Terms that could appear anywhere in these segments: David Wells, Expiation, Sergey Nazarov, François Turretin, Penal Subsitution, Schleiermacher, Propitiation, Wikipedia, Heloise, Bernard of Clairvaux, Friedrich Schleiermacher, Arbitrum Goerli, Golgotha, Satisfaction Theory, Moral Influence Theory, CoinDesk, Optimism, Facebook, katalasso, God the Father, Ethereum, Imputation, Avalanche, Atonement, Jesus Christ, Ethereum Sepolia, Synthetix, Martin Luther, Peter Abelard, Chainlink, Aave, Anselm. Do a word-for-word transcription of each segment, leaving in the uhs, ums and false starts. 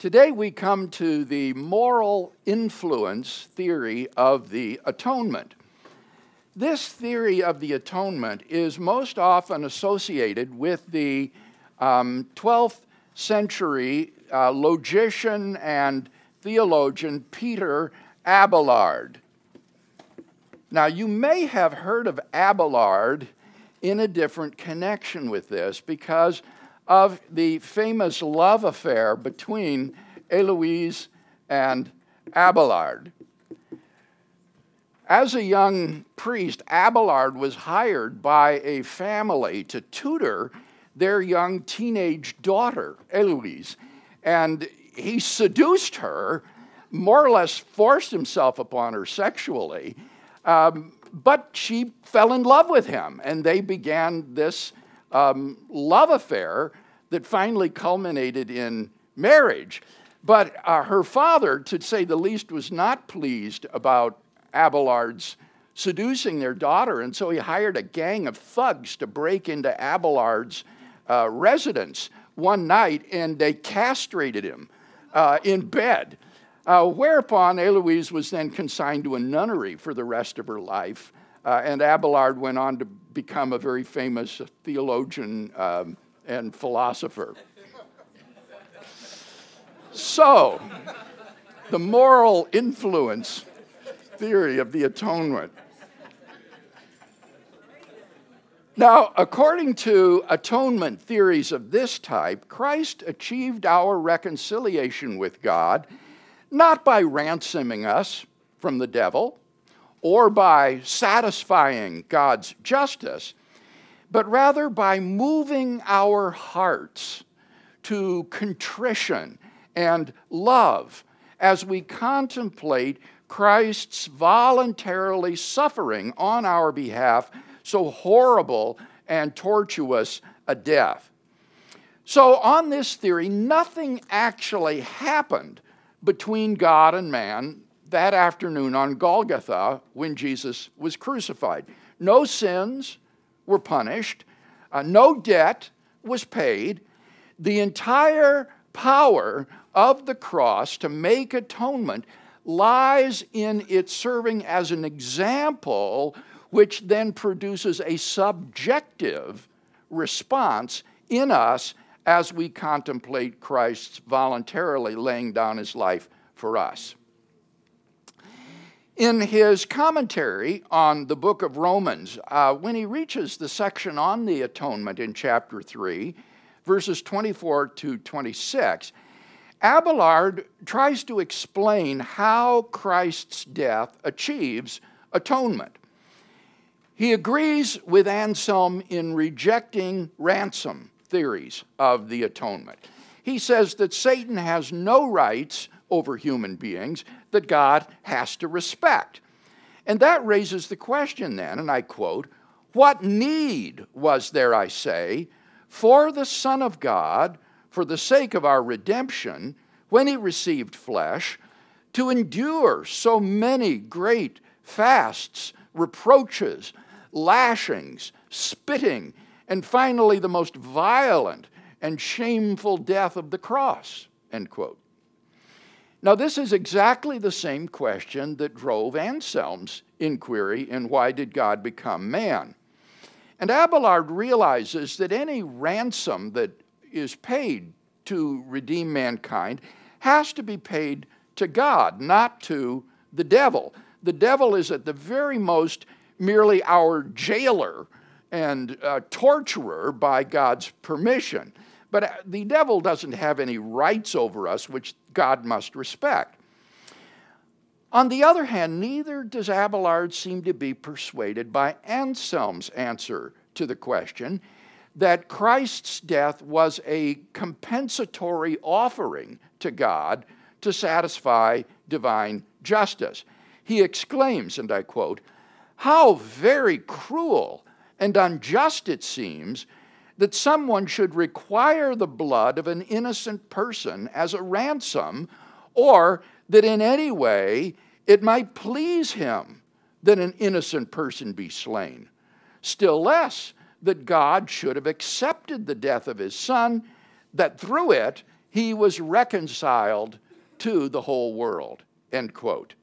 Today we come to the moral influence theory of the atonement. This theory of the atonement is most often associated with the um, twelfth century uh, logician and theologian Peter Abelard. Now, you may have heard of Abelard in a different connection with this because of the famous love affair between Heloise and Abelard. As a young priest, Abelard was hired by a family to tutor their young teenage daughter, Heloise, and he seduced her, more or less forced himself upon her sexually, um, but she fell in love with him, and they began this Um, love affair that finally culminated in marriage. But uh, her father, to say the least, was not pleased about Abelard's seducing their daughter, and so he hired a gang of thugs to break into Abelard's uh, residence one night, and they castrated him uh, in bed, uh, whereupon Heloise was then consigned to a nunnery for the rest of her life. Uh, and Abelard went on to become a very famous theologian um, and philosopher. So, the moral influence theory of the atonement. Now, according to atonement theories of this type, Christ achieved our reconciliation with God not by ransoming us from the devil, or by satisfying God's justice, but rather by moving our hearts to contrition and love as we contemplate Christ's voluntarily suffering on our behalf so horrible and tortuous a death. So on this theory, nothing actually happened between God and man that afternoon on Golgotha when Jesus was crucified. No sins were punished. Uh, no debt was paid. The entire power of the cross to make atonement lies in it serving as an example which then produces a subjective response in us as we contemplate Christ's voluntarily laying down his life for us. In his commentary on the book of Romans, uh, when he reaches the section on the atonement in chapter three, verses twenty-four to twenty-six, Abelard tries to explain how Christ's death achieves atonement. He agrees with Anselm in rejecting ransom theories of the atonement. He says that Satan has no rights over human beings that God has to respect. And that raises the question then, and I quote, "What need was there, I say, for the Son of God, for the sake of our redemption, when he received flesh, to endure so many great fasts, reproaches, lashings, spitting, and finally the most violent and shameful death of the cross," end quote. Now, this is exactly the same question that drove Anselm's inquiry in Why Did God Become Man? And Abelard realizes that any ransom that is paid to redeem mankind has to be paid to God, not to the devil. The devil is at the very most merely our jailer and uh, torturer by God's permission. But the devil doesn't have any rights over us, which God must respect. On the other hand, neither does Abelard seem to be persuaded by Anselm's answer to the question that Christ's death was a compensatory offering to God to satisfy divine justice. He exclaims, and I quote, "How very cruel and unjust it seems that someone should require the blood of an innocent person as a ransom, or that in any way it might please him that an innocent person be slain. Still less that God should have accepted the death of his Son, that through it He was reconciled to the whole world, end quote.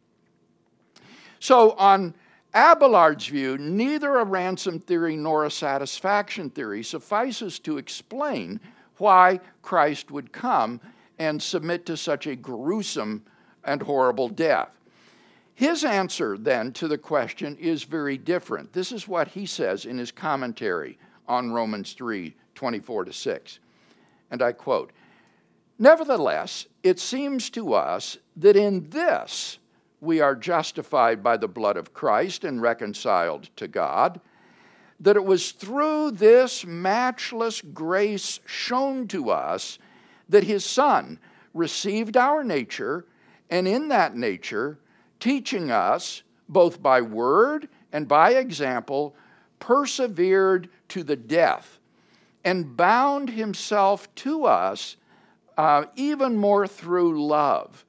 So on Abelard's view, neither a ransom theory nor a satisfaction theory suffices to explain why Christ would come and submit to such a gruesome and horrible death. His answer, then, to the question is very different. This is what he says in his commentary on Romans three, twenty-four to six. And I quote, "Nevertheless, it seems to us that in this we are justified by the blood of Christ and reconciled to God, that it was through this matchless grace shown to us that his Son received our nature, and in that nature, teaching us, both by word and by example, persevered to the death, and bound himself to us uh, even more through love,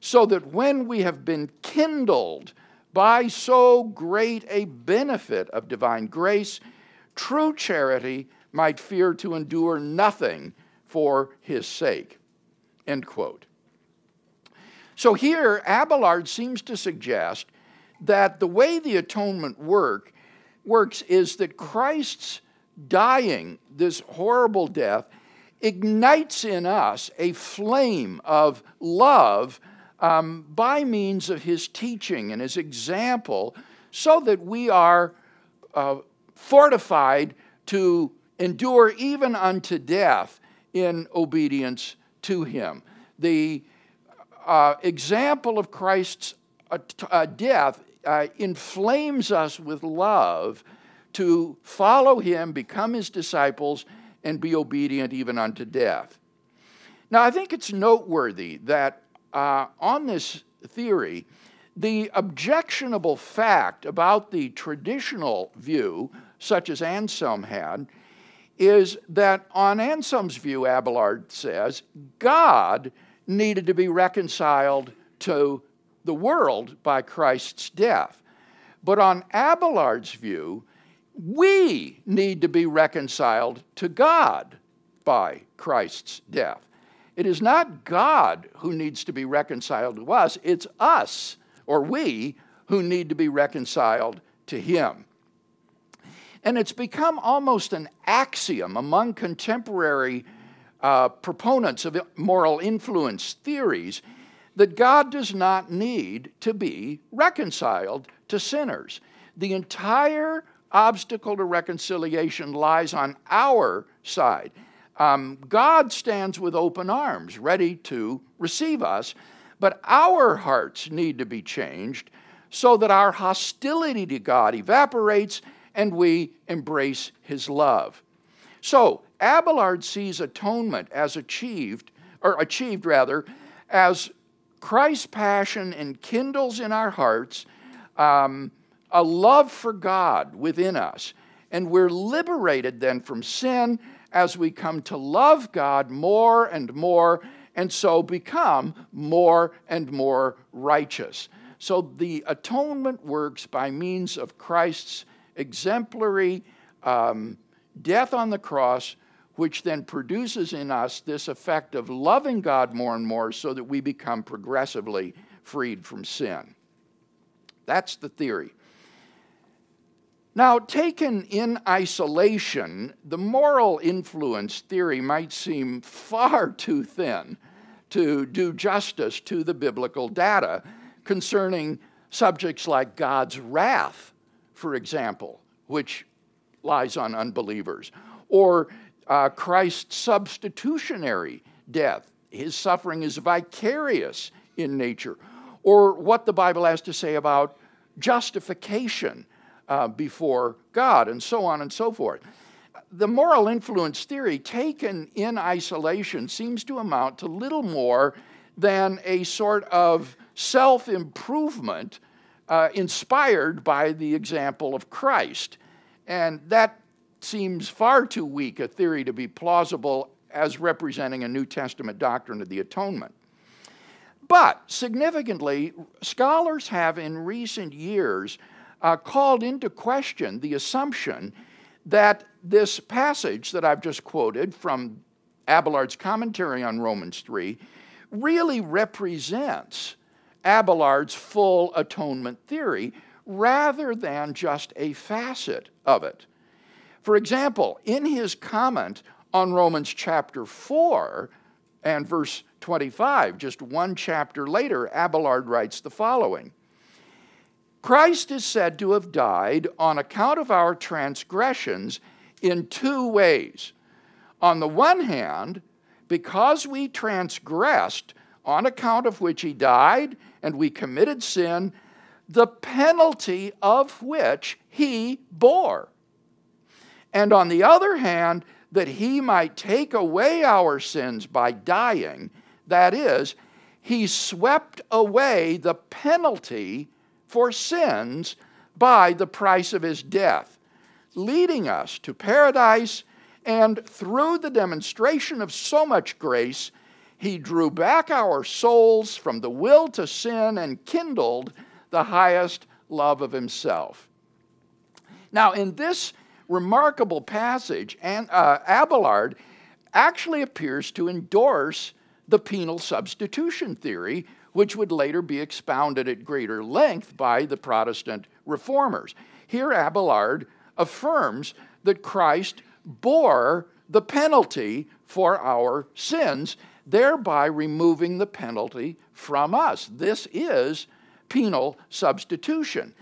so that when we have been kindled by so great a benefit of divine grace, true charity might fear to endure nothing for his sake," end quote. So here, Abelard seems to suggest that the way the atonement work, works is that Christ's dying, this horrible death, ignites in us a flame of love um, by means of his teaching and his example, so that we are uh, fortified to endure even unto death in obedience to him. The uh, example of Christ's uh, uh, death uh, inflames us with love to follow him, become his disciples, and be obedient even unto death. Now, I think it's noteworthy that uh, on this theory, the objectionable fact about the traditional view, such as Anselm had, is that on Anselm's view, Abelard says, God needed to be reconciled to the world by Christ's death. But on Abelard's view, we need to be reconciled to God by Christ's death. It is not God who needs to be reconciled to us, it's us, or we, who need to be reconciled to him. And it's become almost an axiom among contemporary uh, proponents of moral influence theories that God does not need to be reconciled to sinners. The entire obstacle to reconciliation lies on our side. Um, God stands with open arms, ready to receive us, but our hearts need to be changed so that our hostility to God evaporates and we embrace his love. So Abelard sees atonement as achieved, or achieved rather, as Christ's passion enkindles in our hearts um, a love for God within us. And we're liberated then from sin as we come to love God more and more, and so become more and more righteous. So the atonement works by means of Christ's exemplary um, death on the cross, which then produces in us this effect of loving God more and more so that we become progressively freed from sin. That's the theory. Now, taken in isolation, the moral influence theory might seem far too thin to do justice to the biblical data concerning subjects like God's wrath, for example, which lies on unbelievers, or uh, Christ's substitutionary death. His suffering is vicarious in nature, or what the Bible has to say about justification uh, before God, and so on and so forth. The moral influence theory, taken in isolation, seems to amount to little more than a sort of self-improvement Uh, inspired by the example of Christ. And that seems far too weak a theory to be plausible as representing a New Testament doctrine of the atonement. But significantly, scholars have in recent years uh, called into question the assumption that this passage that I've just quoted from Abelard's commentary on Romans three, really represents Abelard's full atonement theory rather than just a facet of it. For example, in his comment on Romans chapter four and verse twenty-five, just one chapter later, Abelard writes the following: Christ is said to have died on account of our transgressions in two ways. On the one hand, because we transgressed, on account of which he died, and we committed sin, the penalty of which he bore. And on the other hand, that he might take away our sins by dying, that is, he swept away the penalty for sins by the price of his death, leading us to paradise, and through the demonstration of so much grace, he drew back our souls from the will to sin and kindled the highest love of himself. Now, in this remarkable passage, and, uh, Abelard actually appears to endorse the penal substitution theory, which would later be expounded at greater length by the Protestant reformers. Here, Abelard affirms that Christ bore the penalty for our sins, thereby removing the penalty from us. This is penal substitution.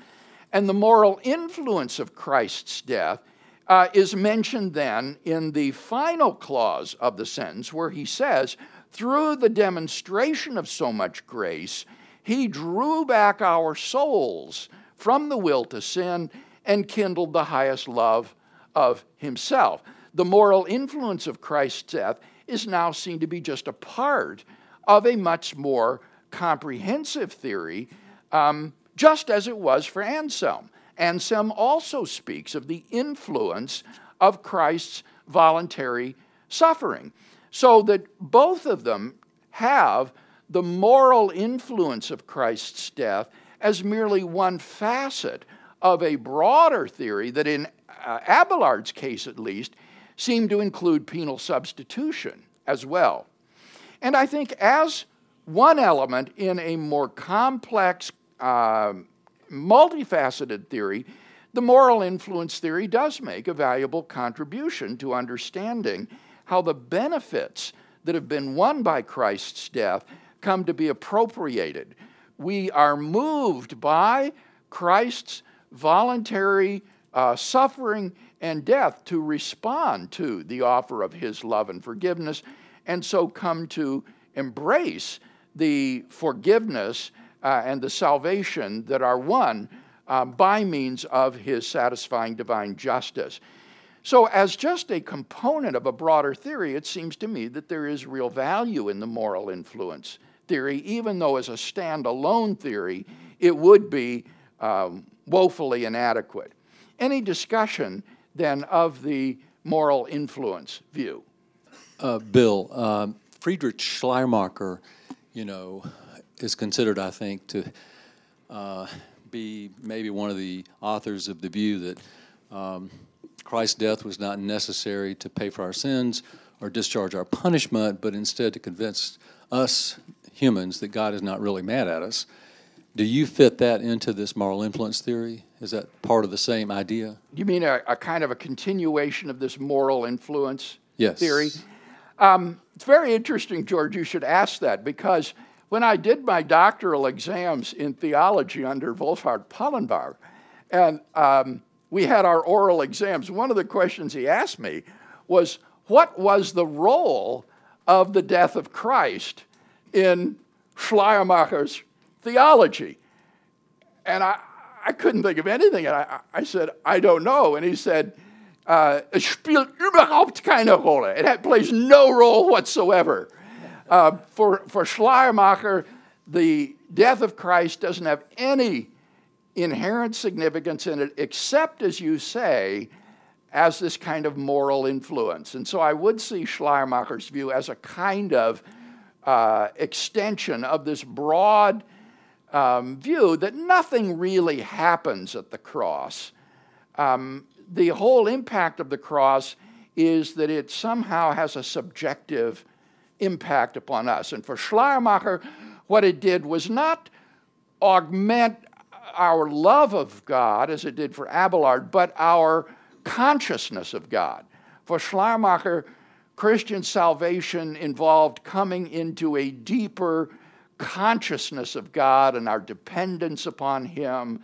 And the moral influence of Christ's death uh, is mentioned then in the final clause of the sentence, where he says, through the demonstration of so much grace, he drew back our souls from the will to sin and kindled the highest love of himself. The moral influence of Christ's death is now seen to be just a part of a much more comprehensive theory, um, just as it was for Anselm. Anselm also speaks of the influence of Christ's voluntary suffering, so that both of them have the moral influence of Christ's death as merely one facet of a broader theory that, in uh, Abelard's case at least, seemed to include penal substitution as well. And I think as one element in a more complex, uh, multifaceted theory, the moral influence theory does make a valuable contribution to understanding how the benefits that have been won by Christ's death come to be appropriated. We are moved by Christ's voluntary uh, suffering and death to respond to the offer of his love and forgiveness, and so come to embrace the forgiveness uh, and the salvation that are won uh, by means of his satisfying divine justice. So as just a component of a broader theory, it seems to me that there is real value in the moral influence theory, even though as a standalone theory, it would be um, woefully inadequate. Any discussion then of the moral influence view? Uh, Bill, uh, Friedrich Schleiermacher, you know, is considered, I think, to uh, be maybe one of the authors of the view that um, Christ's death was not necessary to pay for our sins or discharge our punishment, but instead to convince us humans that God is not really mad at us. Do you fit that into this moral influence theory? Is that part of the same idea? You mean a, a kind of a continuation of this moral influence yes. theory? Um, it's very interesting, George, you should ask that, because when I did my doctoral exams in theology under Wolfhart Pannenberg, and um, we had our oral exams, one of the questions he asked me was, what was the role of the death of Christ in Schleiermacher's theology? And I, I couldn't think of anything. And I, I said, I don't know. And he said, uh, es spielt überhaupt keine Rolle. It plays no role whatsoever. Uh, for, for Schleiermacher, the death of Christ doesn't have any inherent significance in it, except, as you say, as this kind of moral influence. And so I would see Schleiermacher's view as a kind of uh, extension of this broad Um, view that nothing really happens at the cross. Um, the whole impact of the cross is that it somehow has a subjective impact upon us. And for Schleiermacher, what it did was not augment our love of God as it did for Abelard, but our consciousness of God. For Schleiermacher, Christian salvation involved coming into a deeper consciousness of God and our dependence upon Him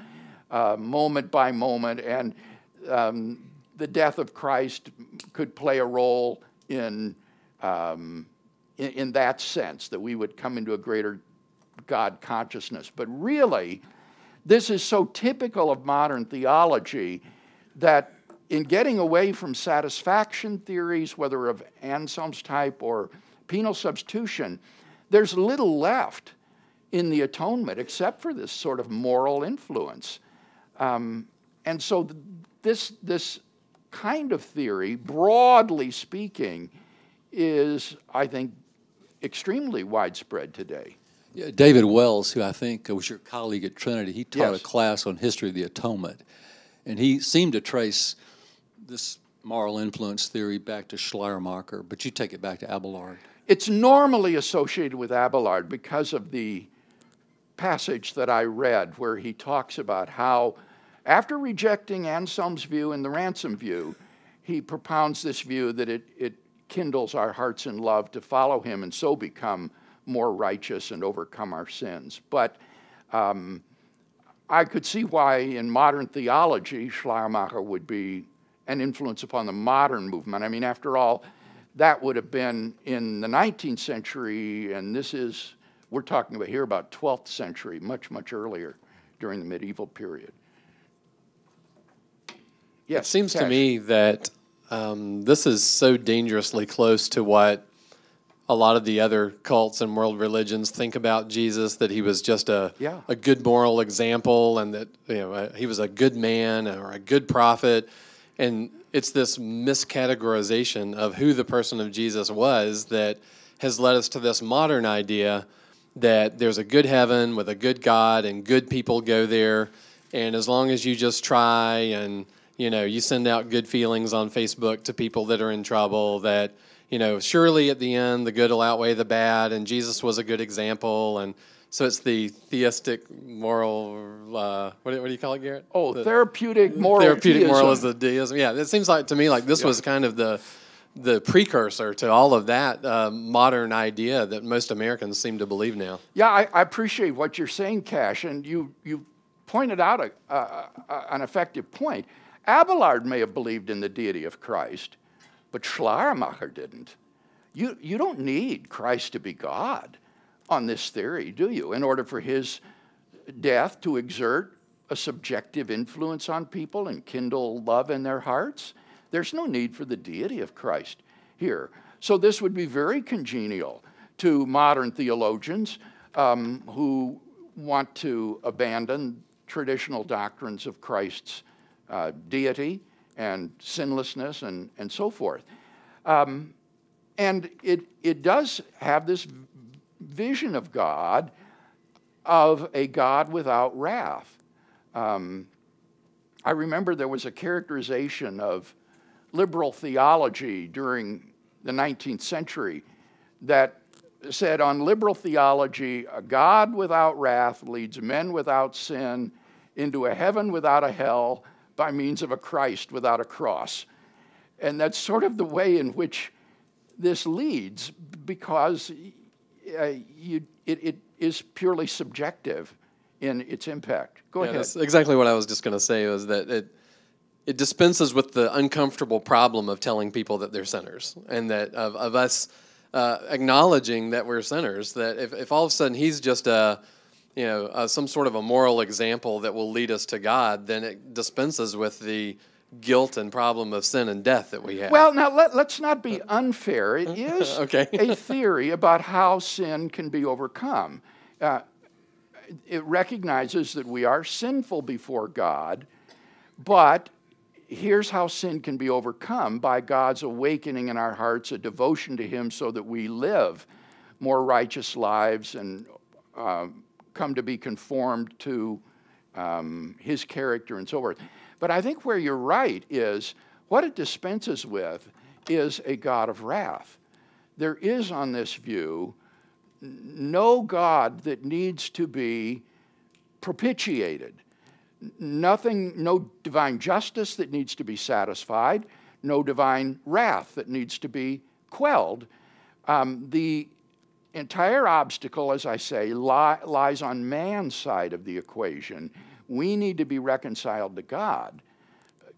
uh, moment by moment, and um, the death of Christ could play a role in, um, in, in that sense, that we would come into a greater God consciousness. But really, this is so typical of modern theology that in getting away from satisfaction theories, whether of Anselm's type or penal substitution, there's little left in the atonement except for this sort of moral influence. Um, and so this, this kind of theory, broadly speaking, is, I think, extremely widespread today. Yeah, David Wells, who I think was your colleague at Trinity, he taught yes. a class on history of the atonement. And he seemed to trace this moral influence theory back to Schleiermacher, but you take it back to Abelard. It's normally associated with Abelard because of the passage that I read where he talks about how, after rejecting Anselm's view and the ransom view, he propounds this view that it, it kindles our hearts in love to follow him and so become more righteous and overcome our sins. But um, I could see why in modern theology Schleiermacher would be an influence upon the modern movement. I mean, after all, that would have been in the nineteenth century, and this is, we're talking about here about twelfth century, much, much earlier during the medieval period. Yes, it seems Cash. to me that um, this is so dangerously close to what a lot of the other cults and world religions think about Jesus, that he was just a, yeah. a good moral example, and that you know he was a good man or a good prophet. And it's this miscategorization of who the person of Jesus was that has led us to this modern idea that there's a good heaven with a good God and good people go there. And as long as you just try and, you know, you send out good feelings on Facebook to people that are in trouble, that, you know, surely at the end the good will outweigh the bad, and Jesus was a good example. And so it's the theistic moral, uh, what, do, what do you call it, Garrett? Oh, the therapeutic moral Therapeutic deism. moral is the deism. Yeah, it seems like to me like this yeah. was kind of the, the precursor to all of that uh, modern idea that most Americans seem to believe now. Yeah, I, I appreciate what you're saying, Cash, and you, you pointed out a, a, a, an effective point. Abelard may have believed in the deity of Christ, but Schleiermacher didn't. You, you don't need Christ to be God on this theory, do you? In order for his death to exert a subjective influence on people and kindle love in their hearts, there's no need for the deity of Christ here. So this would be very congenial to modern theologians um, who want to abandon traditional doctrines of Christ's uh, deity and sinlessness, and, and so forth. Um, and it, it does have this vision of God, of a God without wrath. Um, I remember there was a characterization of liberal theology during the nineteenth century that said, on liberal theology, a God without wrath leads men without sin into a heaven without a hell, by means of a Christ without a cross. And that's sort of the way in which this leads, because uh, you, it, it is purely subjective in its impact. Go yeah, ahead. That's exactly what I was just going to say, was that it, it dispenses with the uncomfortable problem of telling people that they're sinners, and that of, of us uh, acknowledging that we're sinners, that if, if all of a sudden he's just a you know, uh, some sort of a moral example that will lead us to God, then it dispenses with the guilt and problem of sin and death that we have. Well, now, let, let's not be unfair. It is okay. a theory about how sin can be overcome. Uh, it recognizes that we are sinful before God, but here's how sin can be overcome: by God's awakening in our hearts a devotion to Him so that we live more righteous lives and uh, come to be conformed to um, His character and so forth. But I think where you're right is what it dispenses with is a God of wrath. There is, on this view, no God that needs to be propitiated. Nothing, no divine justice that needs to be satisfied, no divine wrath that needs to be quelled. Um, the entire obstacle, as I say, li lies on man's side of the equation. We need to be reconciled to God,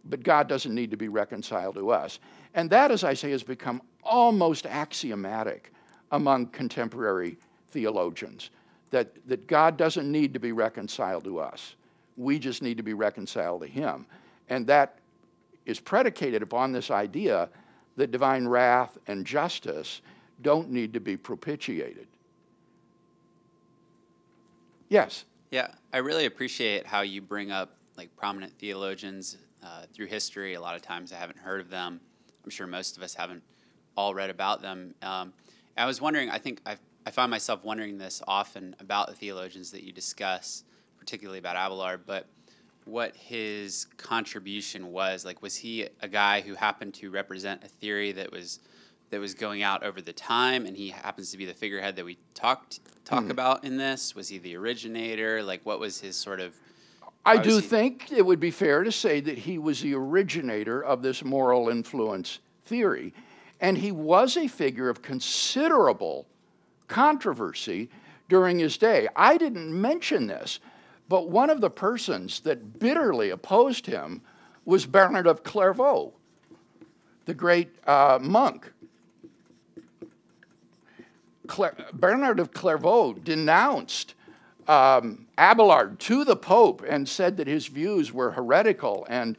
but God doesn't need to be reconciled to us. And that, as I say, has become almost axiomatic among contemporary theologians, that, that God doesn't need to be reconciled to us. We just need to be reconciled to him. And that is predicated upon this idea that divine wrath and justice don't need to be propitiated. Yes? Yeah, I really appreciate how you bring up like prominent theologians uh, through history. A lot of times I haven't heard of them. I'm sure most of us haven't all read about them. Um, I was wondering, I think I've, I find myself wondering this often about the theologians that you discuss, particularly about Abelard, but what his contribution was. Like, was he a guy who happened to represent a theory that was that was going out over the time, and he happens to be the figurehead that we talked talk hmm. about in this? Was he the originator? Like, what was his sort of... I do think it would be fair to say that he was the originator of this moral influence theory, and he was a figure of considerable controversy during his day. I didn't mention this, but one of the persons that bitterly opposed him was Bernard of Clairvaux, the great uh, monk. Clair Bernard of Clairvaux denounced um, Abelard to the Pope and said that his views were heretical, and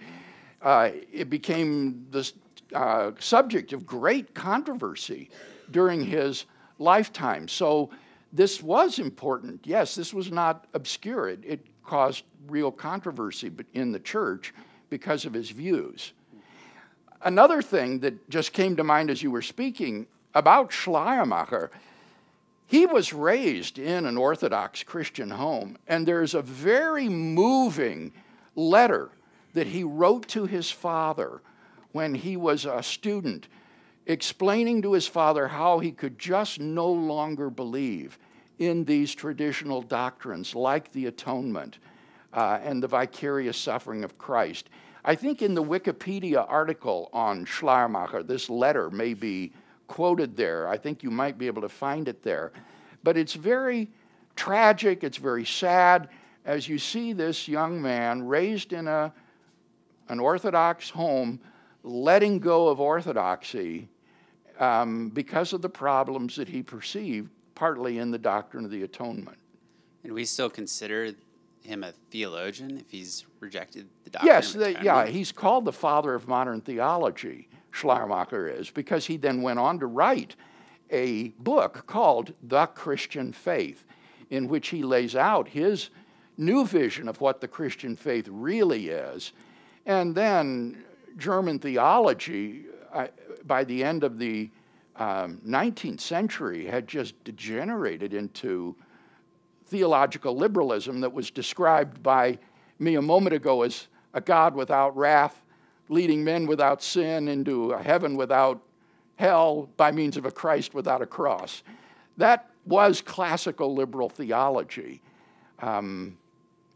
uh, it became the uh, subject of great controversy during his lifetime. So this was important. Yes, this was not obscure. It, it caused real controversy in the church because of his views. Another thing that just came to mind as you were speaking about Schleiermacher, he was raised in an Orthodox Christian home, and there's a very moving letter that he wrote to his father when he was a student, explaining to his father how he could just no longer believe in these traditional doctrines like the atonement uh, and the vicarious suffering of Christ. I think in the Wikipedia article on Schleiermacher, this letter may be quoted there. I think you might be able to find it there. But it's very tragic, it's very sad, as you see this young man raised in a, an Orthodox home, letting go of orthodoxy um, because of the problems that he perceived, partly in the doctrine of the atonement. And we still consider him a theologian if he's rejected the doctrine yes, of the atonement? Yes, yeah, he's called the father of modern theology. Schleiermacher is, because he then went on to write a book called The Christian Faith, in which he lays out his new vision of what the Christian faith really is. And then German theology, uh, by the end of the um, nineteenth century, had just degenerated into theological liberalism that was described by me a moment ago as a God without wrath, leading men without sin into a heaven without hell by means of a Christ without a cross. That was classical liberal theology, um,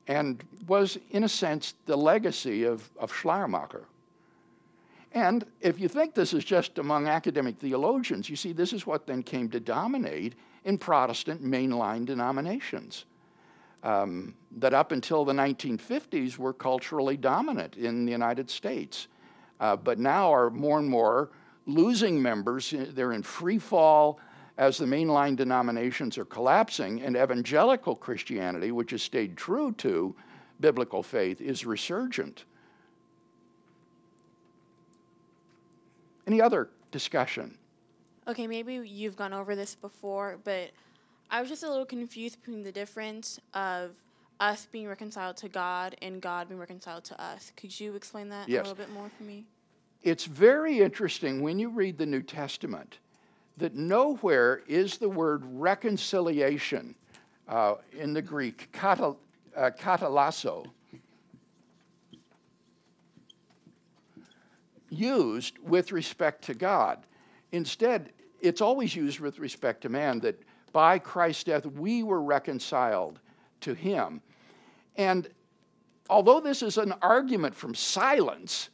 and was, in a sense, the legacy of, of Schleiermacher. And if you think this is just among academic theologians, you see this is what then came to dominate in Protestant mainline denominations. Um, that up until the nineteen fifties were culturally dominant in the United States, uh, but now are more and more losing members. They're in free fall as the mainline denominations are collapsing, and evangelical Christianity, which has stayed true to biblical faith, is resurgent. Any other discussion? Okay, maybe you've gone over this before, but I was just a little confused between the difference of us being reconciled to God and God being reconciled to us. Could you explain that yes. a little bit more for me? It's very interesting when you read the New Testament that nowhere is the word reconciliation uh, in the Greek, katal, uh, katalasso, used with respect to God. Instead, it's always used with respect to man, that by Christ's death we were reconciled to him. And although this is an argument from silence,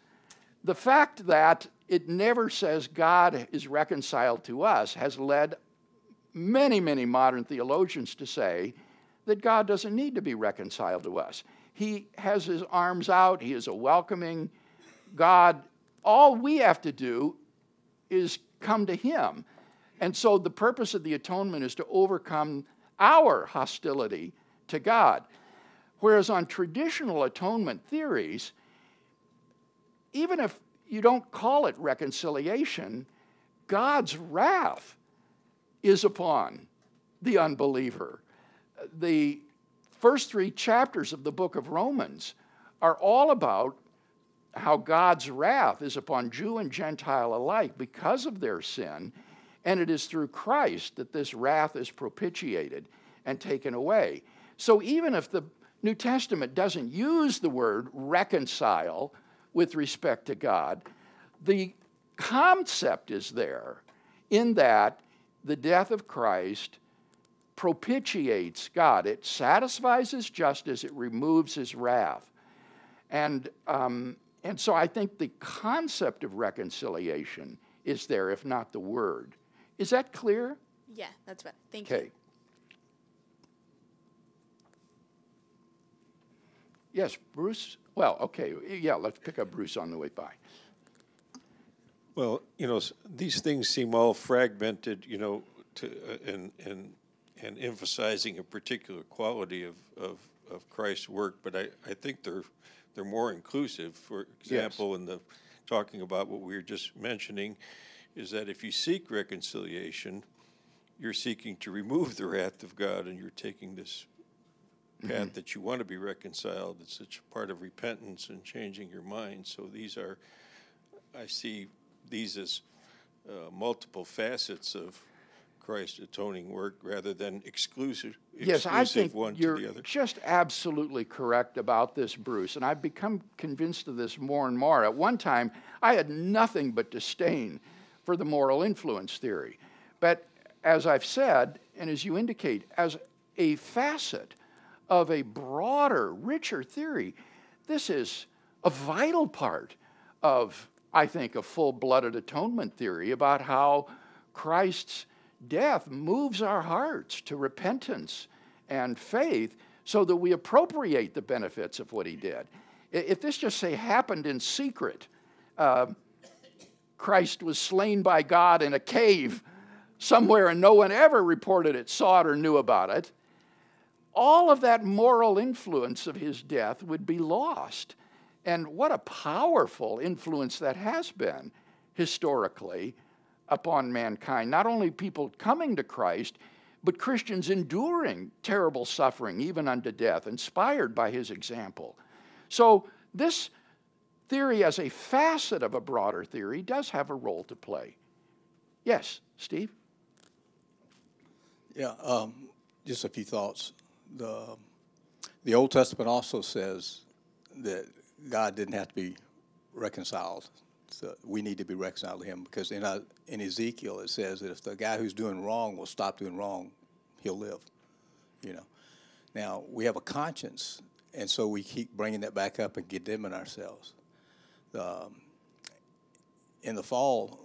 the fact that it never says God is reconciled to us has led many, many modern theologians to say that God doesn't need to be reconciled to us. He has his arms out. He is a welcoming God. All we have to do is come to him. And so the purpose of the atonement is to overcome our hostility to God. Whereas on traditional atonement theories, even if you don't call it reconciliation, God's wrath is upon the unbeliever. The first three chapters of the book of Romans are all about how God's wrath is upon Jew and Gentile alike because of their sin, and it is through Christ that this wrath is propitiated and taken away. So even if the New Testament doesn't use the word reconcile with respect to God, the concept is there in that the death of Christ propitiates God. It satisfies his justice, it removes his wrath. And, um, and so I think the concept of reconciliation is there, if not the word. Is that clear? Yeah, that's right. Thank you. Okay. Yes, Bruce? Well, okay, yeah, let's pick up Bruce on the way by. Well, you know, these things seem all fragmented, you know, to, uh, and, and and emphasizing a particular quality of, of, of Christ's work, but I, I think they're they're more inclusive. For example, yes. in the talking about what we were just mentioning, is that if you seek reconciliation, you're seeking to remove the wrath of God, and you're taking this path mm-hmm. that you want to be reconciled. It's such a part of repentance and changing your mind. So these are, I see these as uh, multiple facets of Christ's atoning work rather than exclusive, exclusive yes, I think one to the other. You're just absolutely correct about this, Bruce, and I've become convinced of this more and more. At one time, I had nothing but disdain for the moral influence theory. But as I've said, and as you indicate, as a facet of a broader, richer theory, this is a vital part of, I think, a full-blooded atonement theory about how Christ's death moves our hearts to repentance and faith so that we appropriate the benefits of what he did. If this just, say, happened in secret, uh, Christ was slain by God in a cave somewhere and no one ever reported it, saw it, or knew about it, all of that moral influence of his death would be lost. And what a powerful influence that has been historically upon mankind, not only people coming to Christ, but Christians enduring terrible suffering, even unto death, inspired by his example. So this theory as a facet of a broader theory does have a role to play. Yes, Steve? Yeah, um, just a few thoughts. The, the Old Testament also says that God didn't have to be reconciled. So we need to be reconciled to him, because in, uh, in Ezekiel it says that if the guy who's doing wrong will stop doing wrong, he'll live, you know. Now, we have a conscience, and so we keep bringing that back up and condemning ourselves. Um, in the fall,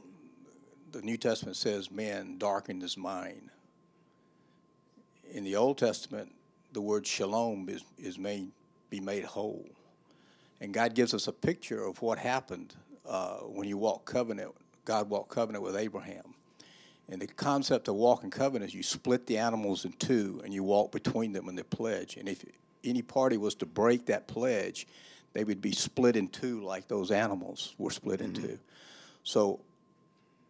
the New Testament says man darkened his mind. In the Old Testament, the word shalom is, is made, be made whole. And God gives us a picture of what happened Uh, when you walk covenant, God walked covenant with Abraham. And the concept of walking covenant is you split the animals in two and you walk between them in the pledge. And if any party was to break that pledge, they would be split in two like those animals were split in two. So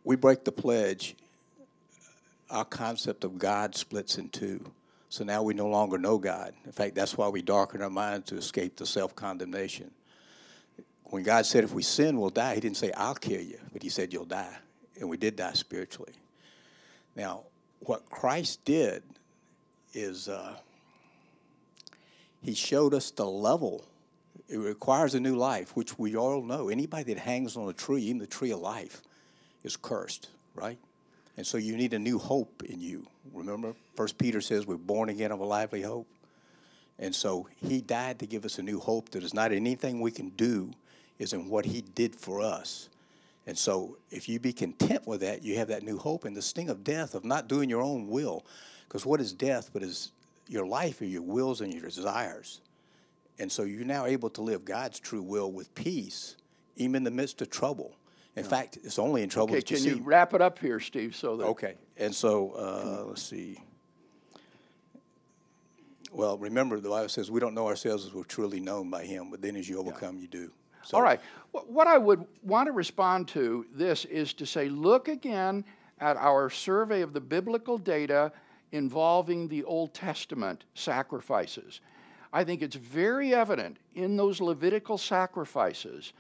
we break the pledge, our concept of God splits in two. So now we no longer know God. In fact, that's why we darken our minds to escape the self-condemnation. When God said, if we sin, we'll die, he didn't say, I'll kill you, but he said, you'll die. And we did die spiritually. Now, what Christ did is uh, he showed us the level It requires a new life, which we all know. Anybody that hangs on a tree, even the tree of life, is cursed, right? And so you need a new hope in you. Remember, First Peter says we're born again of a lively hope. And so he died to give us a new hope that is not anything we can do, is in what he did for us. And so if you be content with that, you have that new hope. And the sting of death, of not doing your own will, because what is death but is your life or your wills and your desires. And so you're now able to live God's true will with peace, even in the midst of trouble. In yeah. fact, it's only in trouble. Okay, can you, you wrap it up here, Steve? So that okay. And so uh, let's see. Well, remember the Bible says we don't know ourselves as we're truly known by Him, but then as you overcome, yeah. you do. So, all right. What I would want to respond to this is to say, look again at our survey of the biblical data involving the Old Testament sacrifices. I think it's very evident in those Levitical sacrifices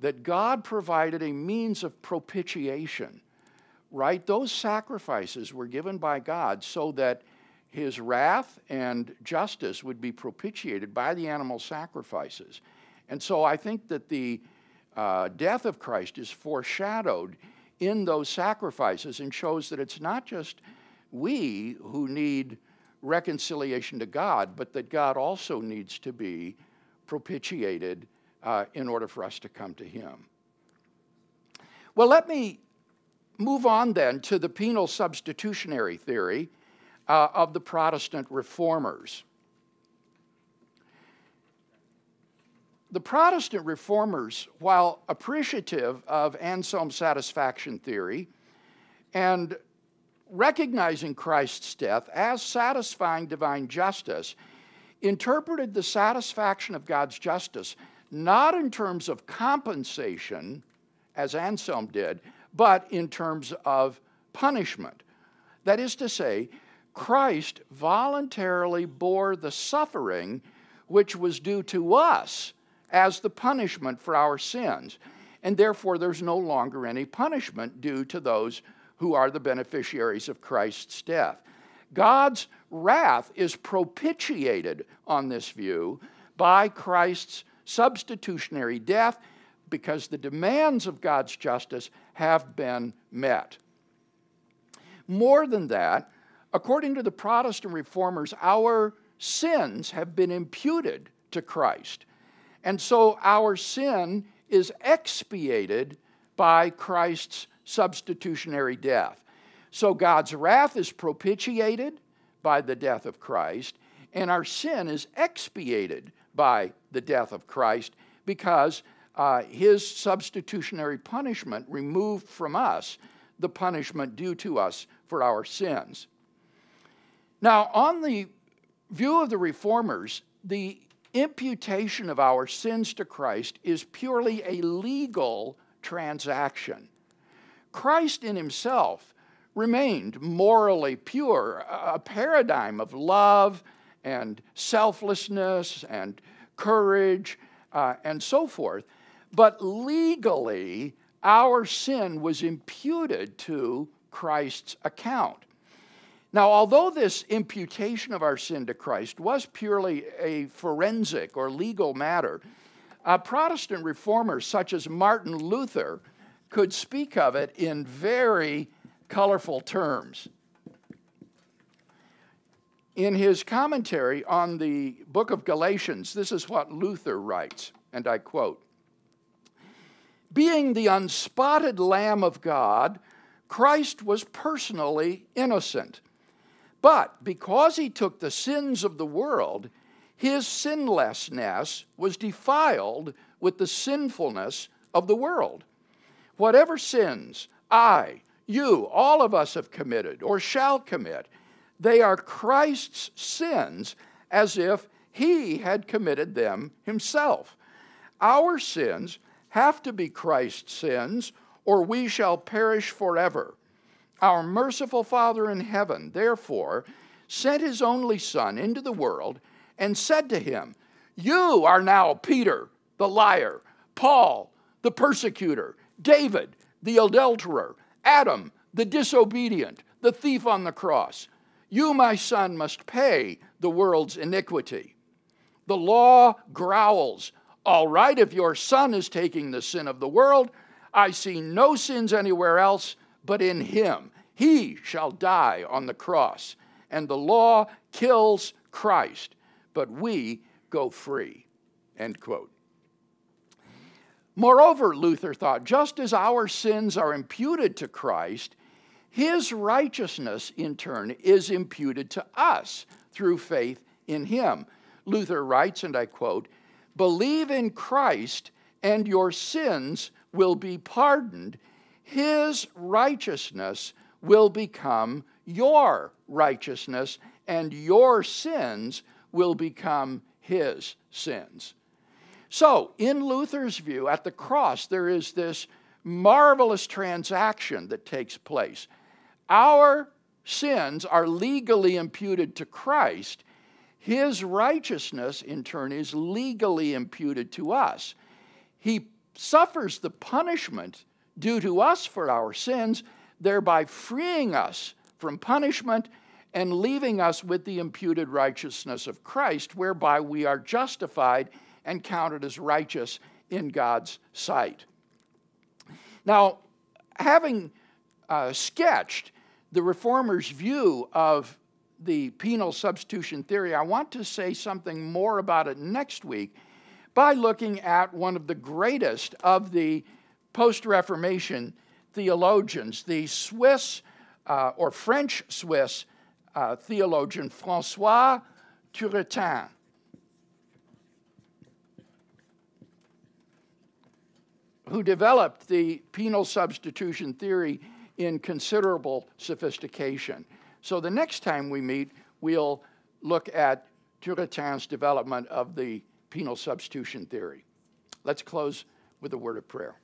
that God provided a means of propitiation, right? Those sacrifices were given by God so that His wrath and justice would be propitiated by the animal sacrifices. And so I think that the uh, death of Christ is foreshadowed in those sacrifices and shows that it's not just we who need reconciliation to God, but that God also needs to be propitiated uh, in order for us to come to Him. Well, let me move on then to the penal substitutionary theory uh, of the Protestant reformers. The Protestant reformers, while appreciative of Anselm's satisfaction theory and recognizing Christ's death as satisfying divine justice, interpreted the satisfaction of God's justice not in terms of compensation, as Anselm did, but in terms of punishment. That is to say, Christ voluntarily bore the suffering which was due to us as the punishment for our sins, and therefore there's no longer any punishment due to those who are the beneficiaries of Christ's death. God's wrath is propitiated on this view by Christ's substitutionary death because the demands of God's justice have been met. More than that, according to the Protestant reformers, our sins have been imputed to Christ. And so our sin is expiated by Christ's substitutionary death. So God's wrath is propitiated by the death of Christ, and our sin is expiated by the death of Christ because uh, His substitutionary punishment removed from us the punishment due to us for our sins. Now, on the view of the reformers, the imputation of our sins to Christ is purely a legal transaction. Christ in Himself remained morally pure, a paradigm of love and selflessness and courage uh, and so forth. But legally, our sin was imputed to Christ's account. Now, although this imputation of our sin to Christ was purely a forensic or legal matter, uh, Protestant reformers such as Martin Luther could speak of it in very colorful terms. In his commentary on the book of Galatians, this is what Luther writes, and I quote, "Being the unspotted Lamb of God, Christ was personally innocent. But because He took the sins of the world, His sinlessness was defiled with the sinfulness of the world. Whatever sins I, you, all of us have committed or shall commit, they are Christ's sins as if He had committed them Himself. Our sins have to be Christ's sins, or we shall perish forever. Our merciful Father in heaven, therefore, sent His only Son into the world and said to him, 'You are now Peter, the liar, Paul, the persecutor, David, the adulterer, Adam, the disobedient, the thief on the cross. You, my Son, must pay the world's iniquity.' The law growls, All right, if your son is taking the sin of the world, I see no sins anywhere else but in him. He shall die on the cross, and the law kills Christ, but we go free." End quote. Moreover, Luther thought, just as our sins are imputed to Christ, his righteousness in turn is imputed to us through faith in him. Luther writes, and I quote, "Believe in Christ and your sins will be pardoned. His righteousness will become your righteousness, and your sins will become his sins." So, in Luther's view, at the cross, there is this marvelous transaction that takes place. Our sins are legally imputed to Christ. His righteousness, in turn, is legally imputed to us. He suffers the punishment due to us for our sins, thereby freeing us from punishment and leaving us with the imputed righteousness of Christ, whereby we are justified and counted as righteous in God's sight. Now, having uh, sketched the Reformers' view of the penal substitution theory, I want to say something more about it next week by looking at one of the greatest of the post-Reformation theologians, the Swiss uh, or French-Swiss uh, theologian François Turretin. Who developed the penal substitution theory in considerable sophistication. So the next time we meet, we'll look at Turretin's development of the penal substitution theory. Let's close with a word of prayer.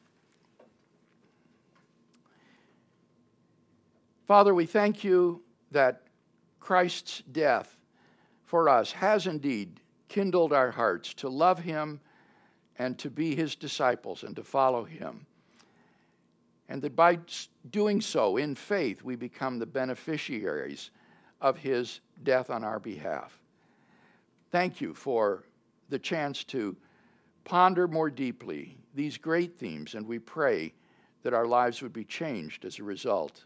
Father, we thank you that Christ's death for us has indeed kindled our hearts to love him and to be his disciples and to follow him. And that by doing so in faith, we become the beneficiaries of his death on our behalf. Thank you for the chance to ponder more deeply these great themes, and we pray that our lives would be changed as a result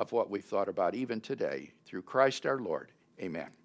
of what we've through Christ our Lord. Amen.